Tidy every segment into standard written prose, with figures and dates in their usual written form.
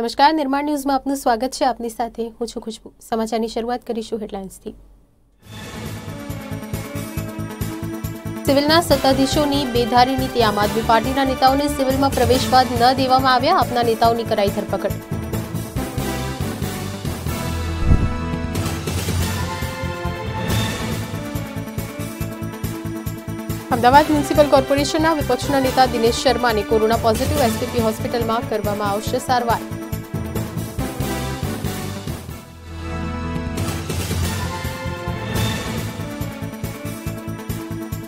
નમસ્કાર, નિર્માણ ન્યૂઝમાં આપનું સ્વાગત છે. આપની સાથે હું છું ખુશ્બુ. સમાચારની શરૂઆત કરીશું હેડલાઇન્સથી. સિવિલના સત્તાધીશોની બેધારી નીતિ. આમ આદમી પાર્ટીના નેતાઓને સિવિલમાં પ્રવેશવાદ ન દેવામાં આવ્યા. આપના નેતાઓની કરાઈ ધરપકડ. અમદાવાદ મ્યુનિસિપલ કોર્પોરેશનના વિપક્ષના નેતા દિનેશ શર્માને કોરોના પોઝિટિવ. એસપીપી હોસ્પિટલમાં કરવામાં આવશે સારવાર.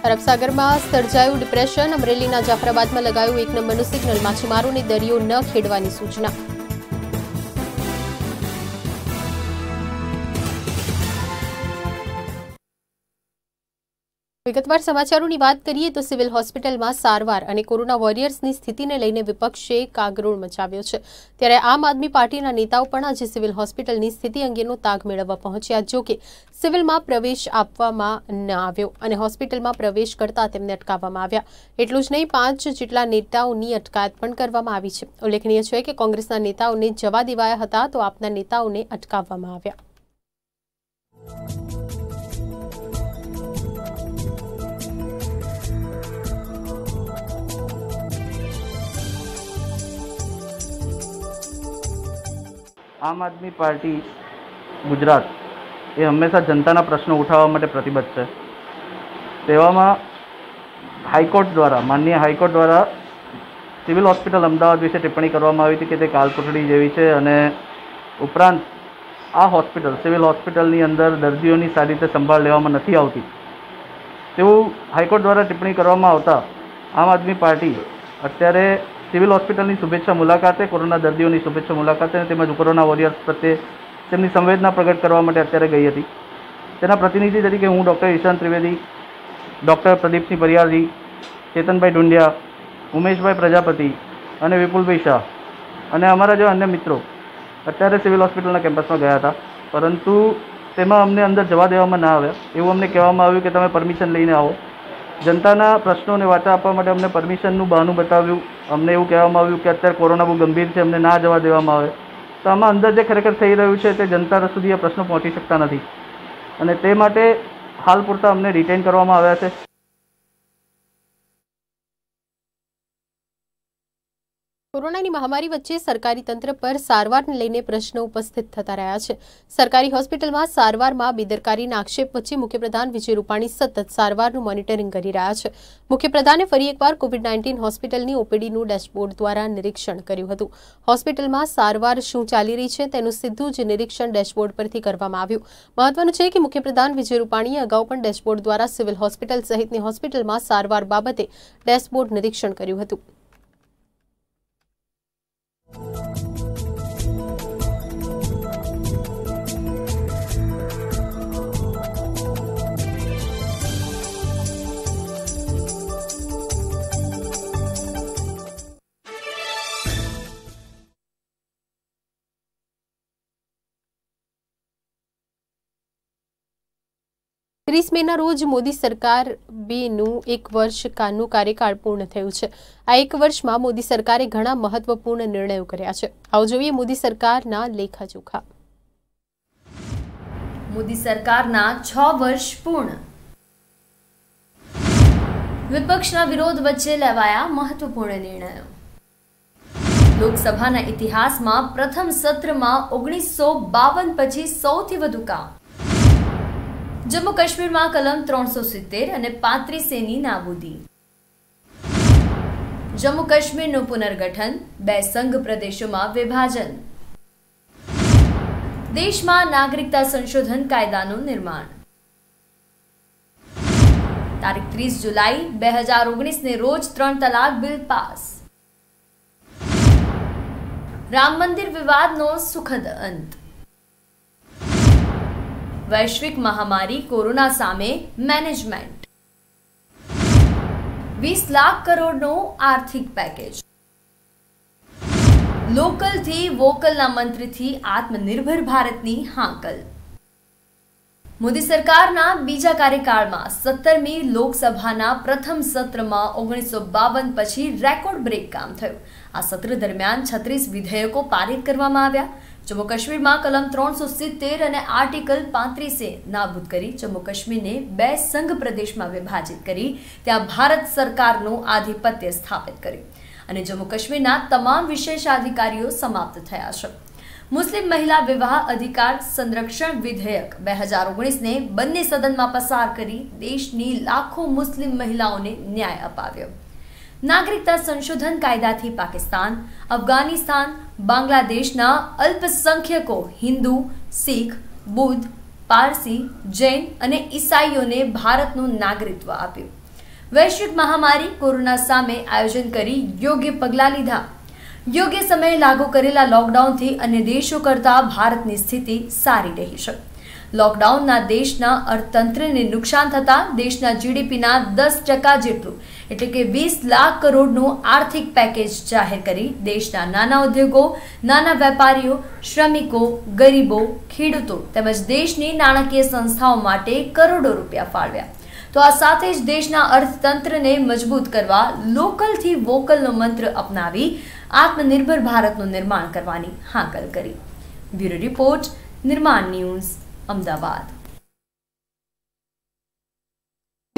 અરબસાગરમાં સર્જાયું ડિપ્રેશન. અમરેલીના જાફરાબાદમાં લગાયું 1 નંબરનું સિગ્નલ. માછીમારોને દરિયો ન ખેડવાની સૂચના. વિગતવાર સમાચારોની વાત કરીએ તો સિવિલ હોસ્પિટલમાં સારવાર અને કોરોના વોરિયર્સની સ્થિતિને લઈને વિપક્ષે કાગરોળ મચાવ્યો છે. ત્યારે આમ આદમી પાર્ટીના નેતાઓ પણ આજે સિવિલ હોસ્પિટલની સ્થિતિ અંગેનો તાગ મેળવવા પહોંચ્યા. જોકે સિવિલમાં પ્રવેશ આપવામાં ન આવ્યો અને હોસ્પિટલમાં પ્રવેશ કરતા તેમને અટકાવવામાં આવ્યા. એટલું જ નહીં, 5 જેટલા નેતાઓની અટકાયત પણ કરવામાં આવી છે. ઉલ્લેખનીય છે કે કોંગ્રેસના નેતાઓને જવા દેવાયા હતા તો આપના નેતાઓને અટકાવવામાં આવ્યા. આમ આદમી પાર્ટી ગુજરાત એ હંમેશા જનતાના પ્રશ્નો ઉઠાવવા માટે પ્રતિબદ્ધ છે. તેવામાં માનનીય હાઈકોર્ટ દ્વારા સિવિલ હોસ્પિટલ અમદાવાદ વિશે ટિપ્પણી કરવામાં આવી હતી કે તે કાલકોટડી જેવી છે, અને ઉપરાંત આ હોસ્પિટલ સિવિલ હોસ્પિટલની અંદર દર્દીઓની સારી રીતે સંભાળ લેવામાં નથી આવતી, તેવું હાઈકોર્ટ દ્વારા ટિપ્પણી કરવામાં આવતા આમ આદમી પાર્ટી અત્યારે સિવિલ હોસ્પિટલની શુભેચ્છા મુલાકાતે, કોરોના દર્દીઓની શુભેચ્છા મુલાકાતે તેમજ કોરોના વોરિયર્સ પ્રત્યે તેમની સંવેદના પ્રગટ કરવા માટે અત્યારે ગઈ હતી. તેના પ્રતિનિધિ તરીકે હું ડૉક્ટર ઈશાન ત્રિવેદી, ડૉક્ટર પ્રદીપસિંહ પરિયારજી, ચેતનભાઈ ઢુંડિયા, ઉમેશભાઈ પ્રજાપતિ અને વિપુલભાઈ શાહ અને અમારા જેવા અન્ય મિત્રો અત્યારે સિવિલ હોસ્પિટલના કેમ્પસમાં ગયા હતા, પરંતુ તેમાં અમને અંદર જવા દેવામાં ન આવ્યા. એવું અમને કહેવામાં આવ્યું કે તમે પરમિશન લઈને આવો. જનતાના પ્રશ્નોને વાચા આપવા માટે અમને પરમિશનનું બહાનું બતાવ્યું. અમને એવું કહેવામાં આવ્યું કે અત્યારે કોરોના બહુ ગંભીર છે, અમને ના જવા દેવામાં આવે. તો આમાં અંદર જે ખરેખર થઈ રહ્યું છે તે જનતા સુધી આ પ્રશ્નો પહોંચી શકતા નથી, અને તે માટે હાલ પૂરતા અમને રિટેન કરવામાં આવ્યા છે. કોરોનાની મહામારી વચ્ચે સરકારી તંત્ર પર સારવારને લઈને પ્રશ્નો ઉપસ્થિત થતા રહ્યા છે. સરકારી હોસ્પિટલમાં સારવારમાં બેદરકારીના આક્ષેપ વચ્ચે મુખ્યપ્રધાન વિજય રૂપાણી સતત સારવારનું મોનિટરિંગ કરી રહ્યા છે. મુખ્યપ્રધાને ફરી એકવાર કોવિડ-19 હોસ્પિટલની ઓપીડીનું ડેશબોર્ડ દ્વારા નિરીક્ષણ કર્યું હતું. હોસ્પિટલમાં સારવાર શું ચાલી રહી છે તેનું સીધું જ નિરીક્ષણ ડેશબોર્ડ પરથી કરવામાં આવ્યું. મહત્વનું છે કે મુખ્યપ્રધાન વિજય રૂપાણીએ અગાઉ પણ ડેશબોર્ડ દ્વારા સિવિલ હોસ્પિટલ સહિતની હોસ્પિટલમાં સારવાર બાબતે ડેશબોર્ડ નિરીક્ષણ કર્યું હતું. ત્રીસ મેના રોજ મોદી સરકાર 2નું 1 વર્ષ કાનૂની કાર્યકાળ પૂર્ણ થયું છે. આ 1 વર્ષમાં મોદી સરકારે ઘણા મહત્વપૂર્ણ નિર્ણયો કર્યા છે. આવો જોઈએ મોદી સરકારના લેખાજોખા. મોદી સરકારના 6 વર્ષ પૂર્ણ. વિપક્ષના વિરોધ વચ્ચે લેવાયા મહત્વપૂર્ણ નિર્ણયો. લોકસભાના ઇતિહાસમાં પ્રથમ સત્રમાં 1952 પછી સૌથી વધુ કામ. જમ્મુ કાશ્મીરમાં કલમ 370 અને 35A ની નાબૂદી. જમ્મુ કાશ્મીરનું પુનર્ગઠન. 2 સંઘ પ્રદેશોમાં વિભાજન. દેશમાં નાગરિકતા સંશોધન કાયદાનું નિર્માણ. તારીખ 30 જુલાઈ 2019ને રોજ 3 તલાક બિલ પાસ. રામ મંદિર વિવાદનો સુખદ અંત. વૈશ્વિક મહામારી કોરોના સામે મેનેજમેન્ટ. 20 લાખ કરોડનો આર્થિક પેકેજ. લોકલથી વોકલના મંત્રથી આત્મનિર્ભર ભારતની હાંકલ. મોદી સરકારના બીજા કાર્યકાળમાં 17મી લોકસભાના પ્રથમ સત્રમાં 1952 પછી રેકોર્ડ બ્રેક કામ થયું. આ સત્ર દરમિયાન 36 વિધેયકો પારિત કરવામાં આવ્યા। જમ્મુ કાશ્મીરમાં કલમ 370 અને આર્ટિકલ 35 નાબૂદ કરી જમ્મુ કાશ્મીરને બે સંઘ પ્રદેશમાં વિભાજિત કરી ત્યાં ભારત સરકારનું આધિપત્ય સ્થાપિત કર્યું અને જમ્મુ કાશ્મીરના તમામ વિશેષાધિકારીઓ સમાપ્ત થયા છે। મુસ્લિમ મહિલા વિવાહ અધિકાર સંરક્ષણ વિધેયક 2019 ને બંને સદનમાં પસાર કરી દેશની લાખો મુસ્લિમ મહિલાઓને ન્યાય અપાવ્યો। नागरिकता संशोधन कायदा थी पाकिस्तान, अफगानिस्तान, बांग्लादेश ना अल्पसंख्यकों हिंदू, सिख, बौद्ध, पारसी, जैन अने ईसाईओ ने भारतनु नागरिकत्व आप्यु। वैश्विक महामारी कोरोना सामे आयोजन करी योग्य पगला लीधा। योग्य समय लागू करेला लॉकडाउन थी अन्य देशों करता भारतनी स्थिति सारी रही छे। लॉकडाउन ना देशना अर्थतंत्र ने नुकसान थता देशना जीडीपी ना 10% जेटलू एटले के 20 लाख करोड़नु आर्थिक पैकेज जाहिर करी देशना नाना उद्योगों, नाना वेपारीओ, श्रमिकों, गरीबों, खेडूतो तेमज देशनी नाणाकीय संस्थाओं माटे करोड़ों रूपिया फाळव्या। तो आ साथे ज देशना अर्थतंत्र ने मजबूत करवा लोकल थी वोकल नो मंत्र अपनावी आत्मनिर्भर भारत नु निर्माण करवानी हाकल करी। Bureau report, Nirman news, Ahmedabad.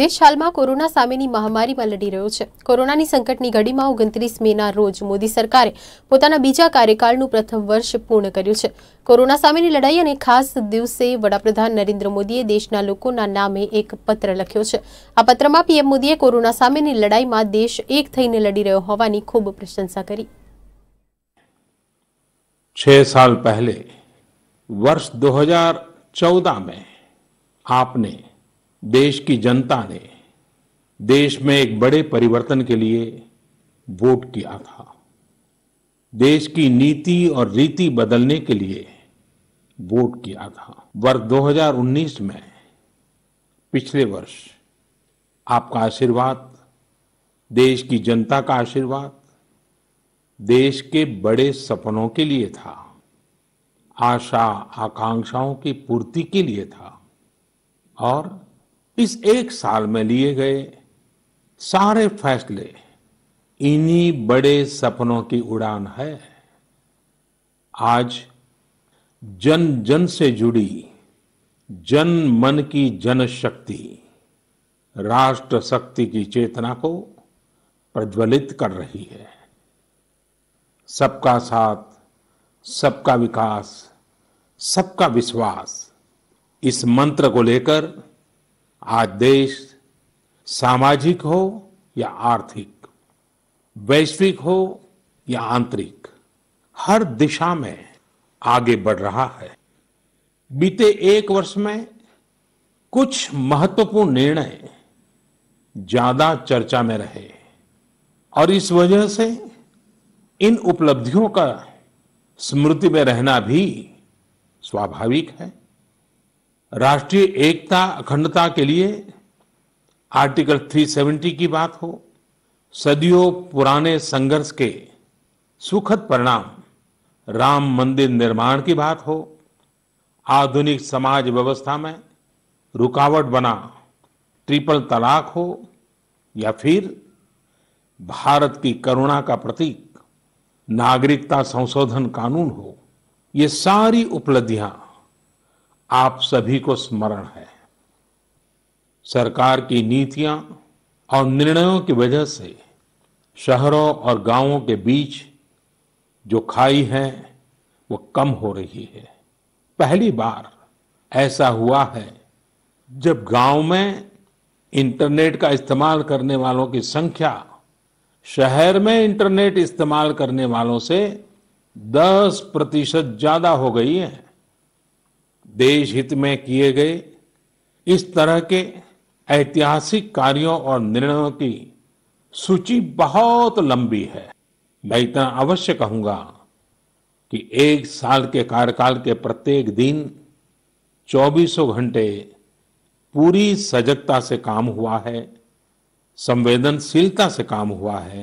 देश हाल में कोरोना सामेनी महामारी में लड़ी रह्यो छे। कोरोना संकट की घड़ी में 29 मे ना रोज मोदी सरकारे पोताना बीजा कार्यकालनु प्रथम वर्ष पूर्ण कर्यु छे। कोरोना सामेनी लड़ाई अने खास दिवसे वडाप्रधान नरेन्द्र मोदीए देशना लोकोना नामे एक पत्र लख्यो छे। आ पत्र में पीएम मोदीए कोरोना सामेनी लड़ाई में देश एक थईने लड़ी रह्यो होवानी खूब प्रशंसा करी। 6 साल पहले वर्ष 2014 में आपने देश की जनता ने देश में एक बड़े परिवर्तन के लिए वोट किया था। देश की नीति और रीति बदलने के लिए वोट किया था। वर्ष 2019 में पिछले वर्ष आपका आशीर्वाद, देश की जनता का आशीर्वाद देश के बड़े सपनों के लिए था, आशा आकांक्षाओं की पूर्ति के लिए था और इस 1 साल में लिए गए सारे फैसले इन्हीं बड़े सपनों की उड़ान है। आज जन जन से जुड़ी जन मन की जनशक्ति राष्ट्र शक्ति की चेतना को प्रज्वलित कर रही है। सबका साथ, सबका विकास, सबका विश्वास, इस मंत्र को लेकर आज देश सामाजिक हो या आर्थिक, वैश्विक हो या आंतरिक, हर दिशा में आगे बढ़ रहा है। बीते 1 वर्ष में कुछ महत्वपूर्ण निर्णय ज्यादा चर्चा में रहे और इस वजह से इन उपलब्धियों का स्मृति में रहना भी स्वाभाविक है। राष्ट्रीय एकता अखंडता के लिए आर्टिकल 370 की बात हो, सदियों पुराने संघर्ष के सुखद परिणाम राम मंदिर निर्माण की बात हो, आधुनिक समाज व्यवस्था में रुकावट बना ट्रिपल तलाक हो या फिर भारत की करुणा का प्रतीक नागरिकता संशोधन कानून हो, ये सारी उपलब्धियां आप सभी को स्मरण है। सरकार की नीतियां और निर्णयों की वजह से शहरों और गांवों के बीच जो खाई है वो कम हो रही है। पहली बार ऐसा हुआ है जब गांव में इंटरनेट का इस्तेमाल करने वालों की संख्या शहर में इंटरनेट इस्तेमाल करने वालों से 10% ज्यादा हो गई है। देश हित में किए गए इस तरह के ऐतिहासिक कार्यों और निर्णयों की सूची बहुत लंबी है। मैं इतना अवश्य कहूंगा कि 1 साल के कार्यकाल के प्रत्येक दिन 2400 घंटे पूरी सजगता से काम हुआ है, संवेदनशीलता से काम हुआ है।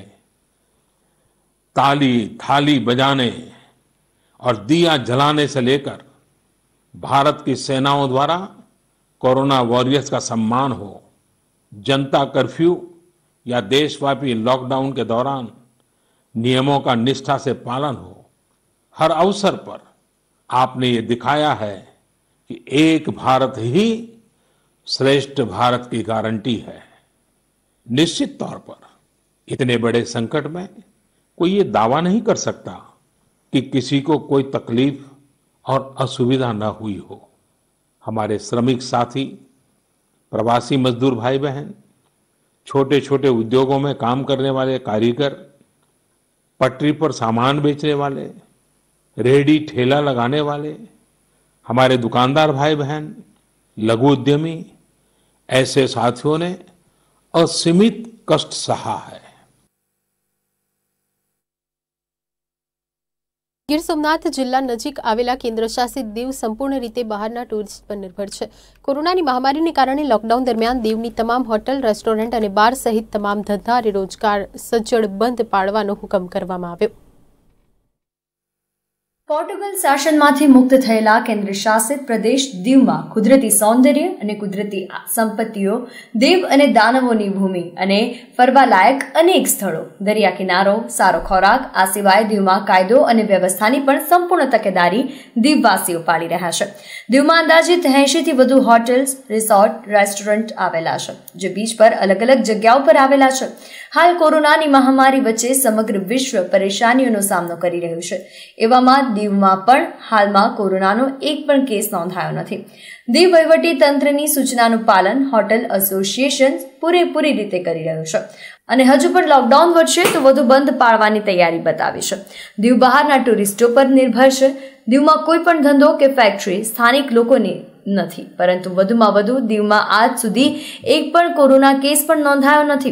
ताली थाली बजाने और दिया जलाने से लेकर भारत की सेनाओं द्वारा कोरोना वॉरियर्स का सम्मान हो, जनता कर्फ्यू या देशव्यापी लॉकडाउन के दौरान नियमों का निष्ठा से पालन हो। हर अवसर पर आपने ये दिखाया है कि एक भारत ही श्रेष्ठ भारत की गारंटी है। निश्चित तौर पर इतने बड़े संकट में कोई ये दावा नहीं कर सकता कि किसी को कोई तकलीफ और असुविधा न हुई हो। हमारे श्रमिक साथी, प्रवासी मजदूर भाई बहन, छोटे छोटे उद्योगों में काम करने वाले कारीगर, पटरी पर सामान बेचने वाले, रेहड़ी ठेला लगाने वाले, हमारे दुकानदार भाई बहन, लघु उद्यमी, ऐसे साथियों ने असीमित कष्ट सहा है। ગીર સોમનાથ જિલ્લા નજીક આવેલા કેન્દ્રશાસિત દીવ સંપૂર્ણ રીતે બહારના ટુરિસ્ટ પર નિર્ભર છે। કોરોનાની મહામારીને કારણે લોકડાઉન દરમિયાન દીવની તમામ હોટલ, રેસ્ટોરન્ટ અને બાર સહિત તમામ ધંધા અને રોજગાર સજ્જડ બંધ પાડવાનો હુકમ કરવામાં આવ્યો। પોર્ટુગલ શાસનમાંથી મુક્ત થયેલા કેન્દ્રશાસિત પ્રદેશ દીવમાં કુદરતી સૌંદર્ય અને કુદરતી સંપત્તિઓ, દેવ અને દાનવોની ભૂમિ અને ફરવાલાયક અનેક સ્થળો, દરિયા કિનારો, સારો ખોરાક, આ સિવાય દીવમાં કાયદો અને વ્યવસ્થાની પણ સંપૂર્ણ તકેદારી દીવવાસીઓ પાળી રહ્યા છે। દીવમાં અંદાજિત 80થી વધુ હોટેલ્સ, રિસોર્ટ, રેસ્ટોરન્ટ આવેલા છે, જે બીચ પર અલગ અલગ જગ્યાઓ પર આવેલા છે। હાલ કોરોનાની મહામારી વચ્ચે સમગ્ર વિશ્વ પરેશાનીઓનો સામનો કરી રહ્યું છે, એવામાં દીવમાં પણ હાલમાં કોરોનાનો એક પણ કેસ નોંધાયો નથી। દીવ વહીવટી તંત્રની સૂચનાનું પાલન હોટેલ એસોસિએશન પૂરેપૂરી રીતે કરી રહ્યું છે અને હજુ પણ લોકડાઉન વધશે તો વધુ બંધ પાળવાની તૈયારી બતાવી છે। દીવ બહારના ટુરિસ્ટો પર નિર્ભર છે। દીવમાં કોઈ પણ ધંધો કે ફેક્ટરી સ્થાનિક લોકોની નથી, પરંતુ વધુમાં વધુ દીવમાં આજ સુધી એક પણ કોરોના કેસ પણ નોંધાયો નથી।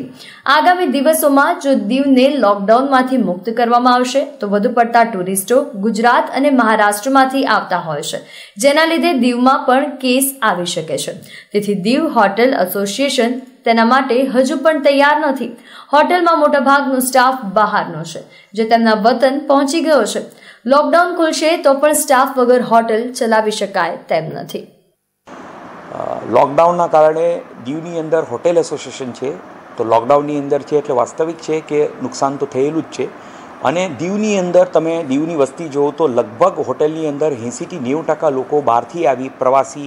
આગામી દિવસોમાં જો દીવને લોકડાઉનમાંથી મુક્ત કરવામાં આવશે તો વધુ પડતા ટુરિસ્ટો ગુજરાત અને મહારાષ્ટ્રમાંથી આવતા હોય છે, જેના લીધે દીવમાં પણ કેસ આવી શકે છે। તેથી દીવ હોટેલ એસોસિએશન તેના માટે હજુ પણ તૈયાર નથી। હોટેલમાં મોટાભાગનો સ્ટાફ બહારનો છે, જે તેમના વતન પહોંચી ગયો છે। લોકડાઉન ખુલશે તો પણ સ્ટાફ વગર હોટેલ ચલાવી શકાય તેમ નથી। लॉकडाउन कारण दीवनी अंदर होटेल एसोसिएशन है तो लॉकडाउन अंदर है एट वास्तविक है कि नुकसान तो थेलूज है। अने दीवनी अंदर तमे दीवनी वस्ती जो तो लगभग होटेल अंदर 80 થી 90% लोग बहार थी आवी, प्रवासी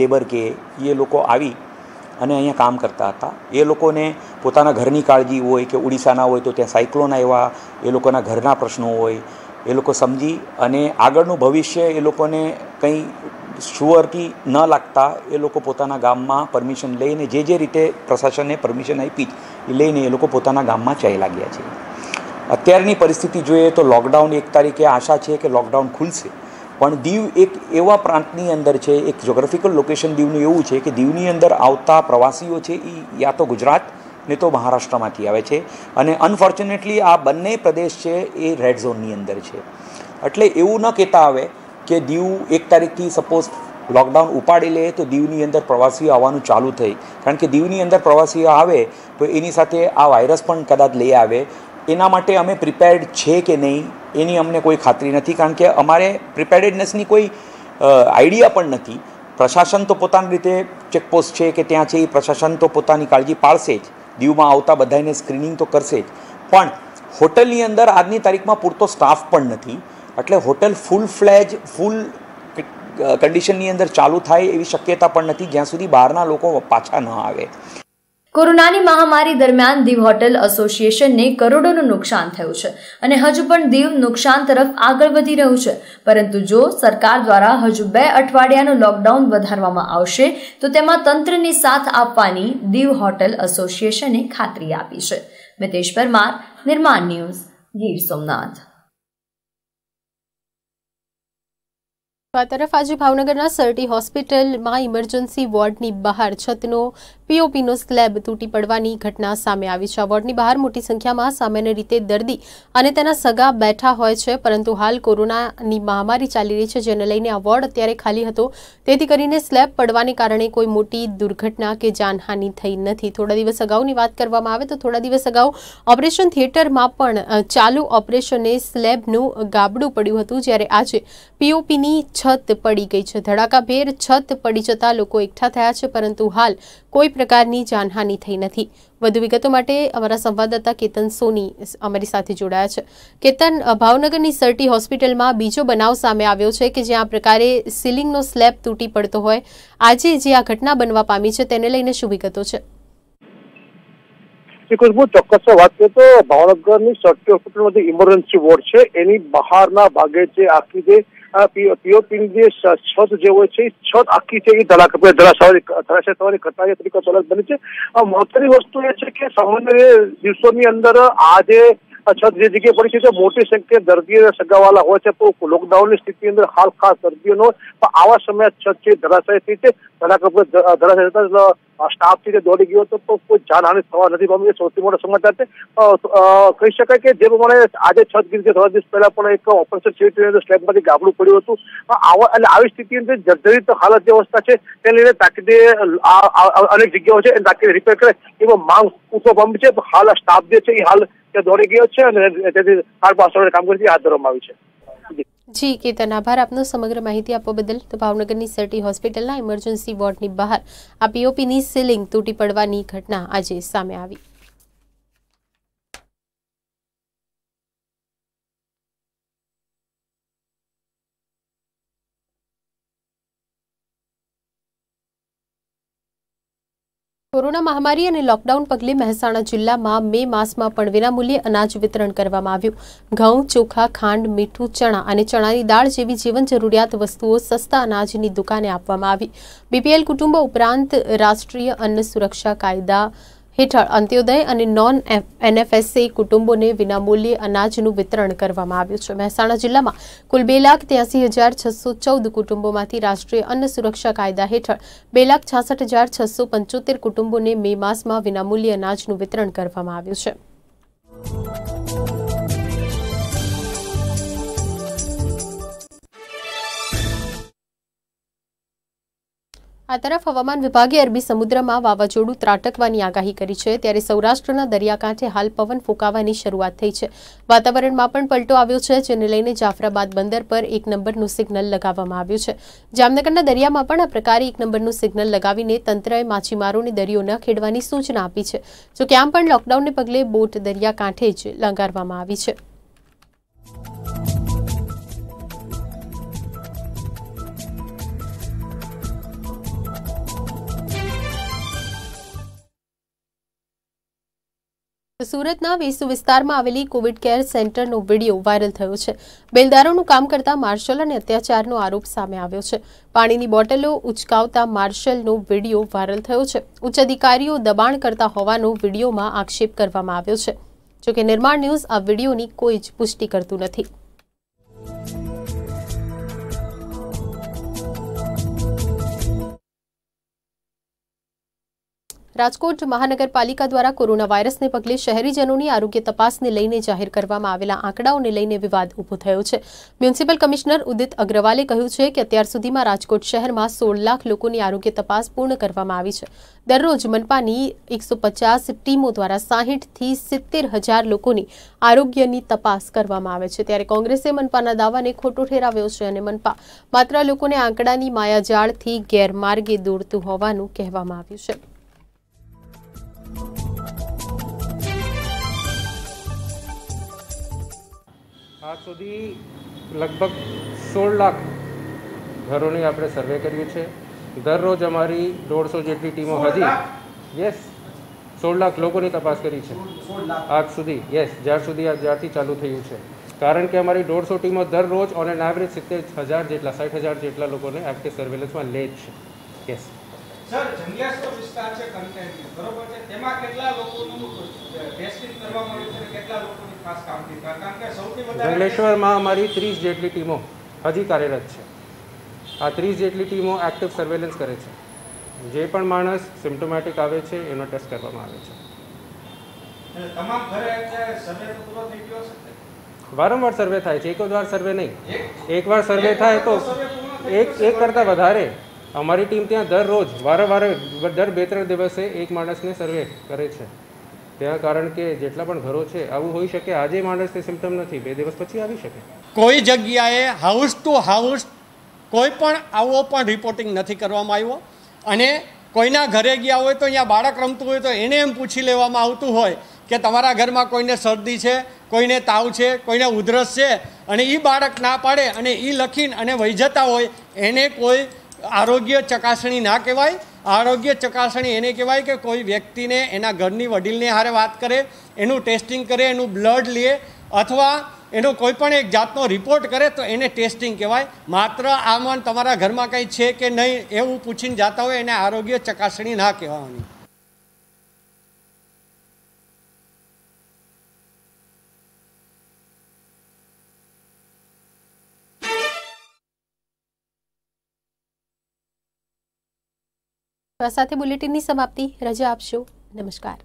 लेबर के ये लोग आवी अने अहीं काम करता था। ये लोगों ने पोताना घरनी काळजी होय के ओडिशाना होय तो त्यां साइक्लोन आव्या, ये लोगोना घरना प्रश्नो होय, ये लोग समझी अने आगळनुं भविष्य ये लोगोने कंई श्योरिटी न लगता ए लोग पोताना गाममां परमिशन लईने जे रीते प्रशासने परमिशन आपी लईने ए लोग पोताना गाममां चाली लाग्या छे। अत्यारनी परिस्थिति जोईए तो लॉकडाउन एक तारीखे आशा है कि लॉकडाउन खुलशे, पण दीव एक एवा प्रांतनी अंदर है, एक ज्योग्राफिकल लोकेशन दीवनुं एवुं छे कि दीवनी अंदर आवता प्रवासीओ छे ई या तो गुजरात ने तो महाराष्ट्रमांथी आवे छे अने अनफोर्च्युनेटली आ बंने प्रदेश है ए रेड झोननी अंदर है। एटले एवुं न कहेता आवे कि दीव एक तारीख थी सपोज लॉकडाउन उपाड़ी ले तो दीवनी अंदर प्रवासी आवानु चालू थई, कारण के दीवनी अंदर प्रवासी आवे तो एनी साथे आ वायरस पण कदाच लई आवे। एना माटे अमे प्रिपेयर्ड छे के नहीं एनी अमने कोई खातरी नथी, कारण के अमारे प्रिपेयर्डनेसनी कोई आइडिया पण नथी। प्रशासन तो पोतानी रीते चेकपोस्ट छे के त्यां छे, प्रशासन तो पोतानी काळजी पाळशे ज, दीवमां आवता बधाने स्क्रीनिंग तो करशे ज, पण होटलनी अंदर आजनी तारीखमां पूरतो स्टाफ पण नथी। એટલે હોટેલ ફૂલ ફ્લેજ ફૂલ કન્ડિશનની અંદર ચાલુ થાય એવી શક્યતા પણ નથી જ્યાં સુધી બહારના લોકો પાછા ન આવે। કોરોનાની મહામારી દરમિયાન દીવ હોટેલ એસોસિએશનને કરોડોનું નુકસાન થયું છે અને હજુ પણ દીવ નુકસાન તરફ આગળ વધી રહ્યું છે, પરંતુ જો સરકાર દ્વારા હજુ 2 અઠવાડિયાનું લોકડાઉન વધારવામાં આવશે તો તેમાં તંત્રની સાથ આપવાની દીવ હોટેલ એસોસિએશને ખાતરી આપી છે। મિતેશ પરમાર, નિર્માણ ન્યૂઝ, ગીર સોમનાથ। आ तरफ आज भावनगर सर्टी हॉस्पिटल में इमरजन्सी वोर्ड की बहार छतनो पीओपी नो स्लेब तूटी पड़वानी घटना सामे आवी छे। वोर्ड की बहार मोटी संख्या में सामान्य रीते दर्दी अने तेना सगा बैठा होय छे, परंतु हाल कोरोना नी महामारी चाली रही छे, जेने लईने आ वोर्ड अत्यारे खाली हतो, तेथी करीने स्लेब पड़वाने कारणे कोई मोटी दुर्घटना के जानहानि थई नथी। थोड़ा दिवस अगाऊनी वात करवामां आवे तो थोड़ा दिवस अगाऊ ऑपरेशन थिएटर में पण चालू ऑपरेशने स्लेबनुं गाबडुं पड्युं हतुं, ज्यारे आजे पीओपी नी छत पड़ी गई है। धड़ाकाभेर छत पड़ी जता लोको एकठा थया छे, परंतु हाल कोई प्रकारनी जानहानि थई नथी। વધુ વિગતો માટે અમારા સંવાદદાતા કેતન સોની અમારી સાથે જોડાયા છે। કેતન, ભાવનગરની સરટી હોસ્પિટલમાં બીજો બનાવ સામે આવ્યો છે કે જ્યાં પ્રકારે સીલિંગનો સ્લેબ તૂટી પડતો હોય। આજે જે આ ઘટના બનવા પામી છે તેને લઈને શું વિગતો છે? બહુ ચોક્કસ વાત કરીએ તો ભાવનગરની સરટી હોસ્પિટલમાં જે ઇમરજન્સી વોર્ડ છે એની બહારના ભાગે જે આખી જે पीओपी छत जो है छत आखी है धराशायी घटना तरीका अलग बनी है। महत्वनी वस्तु ये सामान्य दिवसों अंदर आज छत जो जगह पड़ी है तो मोटी संख्या दर्दी सगावाला हो तो लॉकडाउन की स्थिति अंदर हाल खास दर्दियों आवा समय छत धराशायी थी है। धराशायी स्टाफ थी दौड़ी गयो तो कोई जानहानि थवा नथी पामी। सौथी मोटो समाचार छे कही शकाय के जे प्रमाणे आज छत गीर थोड़ा दिवस पहला पण एक ऑपरेशन थिएटर स्लेबमांथी गाबडुं पड्युं हतुं। आवी स्थिति अंदर जर्जरित हालत जे अवस्था छे तेने लईने ताकीदे अनेक जग्याओ छे ताकीदे रिपेर करे एवो मांग उठोभंब छे। हाल स्टाफ जे छे हाल त्या दौड़ी गयो छे अने तेथी हाल कामगीरी हाथ धरवामां आवी छे। जी केतन, आभार आपनो समग्र माहिती आपवा बदल। तो भावनगरनी सर्टी होस्पिटलना इमरजन्सी वोर्डनी बहार आ पीओपीनी सीलिंग तूटी पड़वानी घटना आजे सामे आवी। कोरोना महामारी और लॉकडाउन पगले मेहसाणा जिल्ला में मे मस में विनामूल्ये अनाज वितरण करवामां आव्युं। घऊं, चोखा, खांड, मीठू, चणा और चणानी दाळ जेवी जीवन जरूरियात वस्तुओं सस्ता अनाजनी दुकाने आपवामां आवी। बीपीएल कुटुंब उपरांत राष्ट्रीय अन्न सुरक्षा कायदा हेठळ अंत्योदय और नॉन एनएफएसए कुटुंबोने विनामूल्ये अनाजनुं वितरण करवामां आव्युं छे। मेहसाणा जिल्लामां कुल 2,83,614 कुटुंबोमांथी राष्ट्रीय अन्न सुरक्षा कायदा हेठळ 2,66,675 कुटुंबोने मे मासमां विनामूल्ये अनाजनुं वितरण करवामां आव्युं छे। आ तरफ हवामान विभागे अरबी समुद्र में वावाजोडू त्राटकवानी आगाही करी है। त्यारे सौराष्ट्रना दरियाकांठे हाल पवन फूंकावानी शरूआत थई है। वातावरण में पण पलटो आव्यो है जेने लईने जाफराबाद बंदर पर 1 नंबरनुं सिग्नल लगाववामां आव्युं छे। जामनगरना दरिया में पण आ प्रकारे 1 नंबरनुं सिग्नल लगावीने तंत्रए माछीमारोने दरियो न खेडवानी सूचना आपी है। जो के आम पण लॉकडाउनने पगले बोट दरियाकांठे ज लंगारवामां आवी है। सूरतना वेसु विस्तार में आवेली कोविड केयर सेंटर नो वीडियो वायरल थयो छे। बेलदारों काम करता मार्शल ने अत्याचार नो आरोप सामे आव्यो छे। पानी नी बोटलो उचकावता मार्शल नो वीडियो वायरल थयो छे। उच्च अधिकारीओ दबाण करता होवानो वीडियो में आक्षेप करवामां आव्यो छे। जो के निर्माण न्यूज आ वीडियो नी कोई ज पुष्टि करतुं नथी। राजकोट महानगरपालिका द्वारा कोरोना वायरस ने पगले शहरीजनों की आरोग्य तपास ने लईने जाहिर करवामां आवेला आंकड़ाओं ने लईने विवाद उभो थयो छे। म्युनिसिपल कमिश्नर उदित अग्रवाले कह्युं छे के अत्यार सुधीमां राजकोट शहर में 16 लाख लोकोनी आरोग्य तपास पूर्ण करवामां आवी छे। दररोज मनपानी 150 टीमों द्वारा 60 થી 70,000 लोकोनी आरोग्यनी तपास करवामां आवे छे। त्यारे कोंग्रेसे मनपाना दावाने खोटो ठेराव्यो छे अने मनपा मात्र लोकोने आंकड़ानी मायाजाळथी गैरमार्गे दौड़तुं होवानुं कहेवामां आव्युं छे। आज सुधी लगभग 16 लाख घरों ने आपणे सर्वे कर्यो छे। दररोज अमारी 150 जेटली टीमों हजी यस 16 लाख लोगों ने तपास करी छे आज सुधी। यस ज्यारथी चालू थयुं छे कारण के अमारी 150 टीमों दररोज ऑन एन एवरेज 60,000 जेटला लोगों ने एक्टिव सर्वेलन्स में ले छे। यस सर, जंगलियातो विस्तार छे कंटेनमेंट बरोबर छे तेमा केटला लोकोनु टेस्टिंग करवामां आव्युं छे, केटला लोकोनी खास कामगी कारण के સૌથી વધારે જંગલેશ્વરમાં અમારી 30 જેટલી ટીમો હજી કાર્યરત છે। આ 30 જેટલી ટીમો એક્ટિવ સર્વેલન્સ કરે છે। જે પણ માણસ સિમ્પ્ટોમેટિક આવે છે એનો ટેસ્ટ કરવામાં આવે છે અને તમામ ઘરે અત્યારે સર્વે પૂરો થઈ ગયો છે। વારંવાર સર્વે થાય છે, એકવાર સર્વે નહીં। એકવાર સર્વે થાય તો એક કરતાં વધારે અમારી ટીમ ત્યાં દરરોજ વારંવાર દર 2-3 દિવસે એક માણસને સર્વે કરે છે ત્યાં કારણ કે જેટલા પણ ઘરો છે આવું હોઈ શકે આજે માણસને સિમ્પ્ટમ નથી 2 દિવસ પછી આવી શકે। કોઈ જગ્યાએ હાઉસ ટુ હાઉસ કોઈપણ આવો પણ રિપોર્ટિંગ નથી કરવામાં આવ્યો અને કોઈના ઘરે ગયા હોય તો અહીંયા બાળક રમતું હોય તો એને એમ પૂછી લેવામાં આવતું હોય કે તમારા ઘરમાં કોઈને શરદી છે, કોઈને તાવ છે, કોઈને ઉધરસ છે અને એ બાળક ના પાડે અને એ લખીને અને વહી જતા હોય એને કોઈ આરોગ્ય ચકાસણી ના કહેવાય. આરોગ્ય ચકાસણી એને કહેવાય કે કોઈ વ્યક્તિને એના ઘરની વડીલને હારે વાત કરે, એનું ટેસ્ટિંગ કરે, એનું બ્લડ લે અથવા એનો કોઈપણ એક જાતનો રિપોર્ટ કરે તો એને ટેસ્ટિંગ કહેવાય. માત્ર આમાં તમારા ઘરમાં કંઈ છે કે નહીં એવું પૂછીને જતા હોય એને આરોગ્ય ચકાસણી ના કહેવાની. સાથે બુલેટિનની સમાપ્તિ. રજા આપશો. નમસ્કાર.